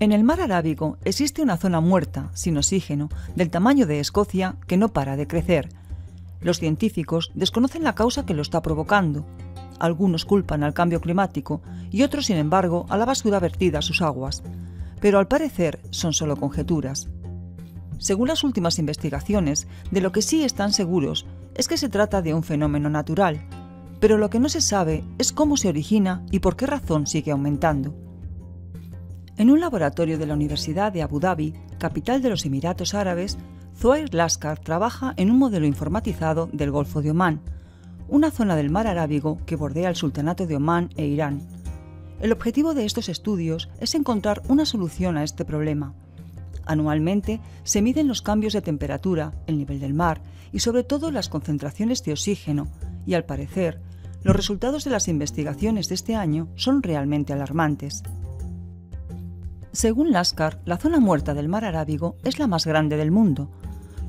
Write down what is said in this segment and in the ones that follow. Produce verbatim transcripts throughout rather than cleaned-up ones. En el Mar Arábigo existe una zona muerta, sin oxígeno, del tamaño de Escocia, que no para de crecer. Los científicos desconocen la causa que lo está provocando. Algunos culpan al cambio climático y otros, sin embargo, a la basura vertida a sus aguas. Pero al parecer son solo conjeturas. Según las últimas investigaciones, de lo que sí están seguros es que se trata de un fenómeno natural, pero lo que no se sabe es cómo se origina y por qué razón sigue aumentando. En un laboratorio de la Universidad de Abu Dhabi, capital de los Emiratos Árabes, Zoe Laskar trabaja en un modelo informatizado del Golfo de Omán, una zona del Mar Arábigo que bordea el Sultanato de Omán e Irán. El objetivo de estos estudios es encontrar una solución a este problema. Anualmente se miden los cambios de temperatura, el nivel del mar y sobre todo las concentraciones de oxígeno, y al parecer, los resultados de las investigaciones de este año son realmente alarmantes. Según Laskar, la zona muerta del Mar Arábigo es la más grande del mundo.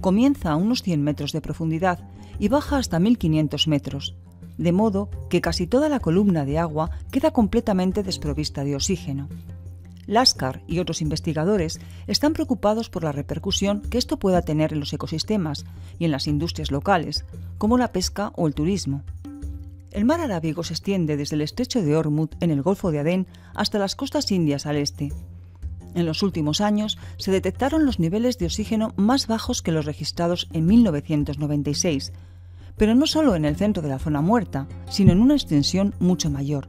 Comienza a unos cien metros de profundidad y baja hasta mil quinientos metros, de modo que casi toda la columna de agua queda completamente desprovista de oxígeno. Laskar y otros investigadores están preocupados por la repercusión que esto pueda tener en los ecosistemas y en las industrias locales, como la pesca o el turismo. El Mar Arábigo se extiende desde el estrecho de Ormuz en el Golfo de Adén hasta las costas indias al este. En los últimos años se detectaron los niveles de oxígeno más bajos que los registrados en mil novecientos noventa y seis, pero no solo en el centro de la zona muerta, sino en una extensión mucho mayor.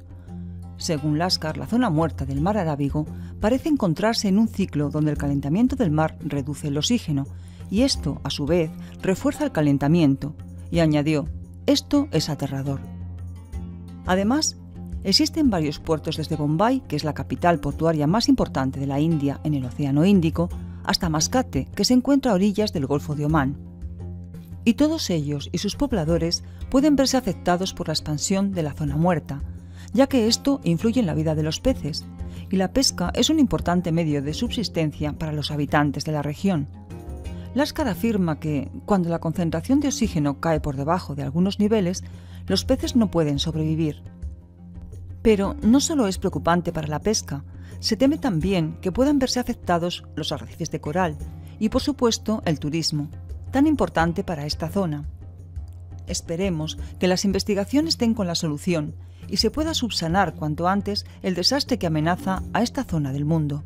Según Laskar, la zona muerta del Mar Arábigo parece encontrarse en un ciclo donde el calentamiento del mar reduce el oxígeno, y esto, a su vez, refuerza el calentamiento, y añadió, esto es aterrador. Además, existen varios puertos desde Bombay, que es la capital portuaria más importante de la India en el Océano Índico, hasta Mascate, que se encuentra a orillas del Golfo de Omán. Y todos ellos y sus pobladores pueden verse afectados por la expansión de la zona muerta, ya que esto influye en la vida de los peces, y la pesca es un importante medio de subsistencia para los habitantes de la región. Laskar afirma que, cuando la concentración de oxígeno cae por debajo de algunos niveles, los peces no pueden sobrevivir. Pero no solo es preocupante para la pesca, se teme también que puedan verse afectados los arrecifes de coral y, por supuesto, el turismo, tan importante para esta zona. Esperemos que las investigaciones den con la solución y se pueda subsanar cuanto antes el desastre que amenaza a esta zona del mundo.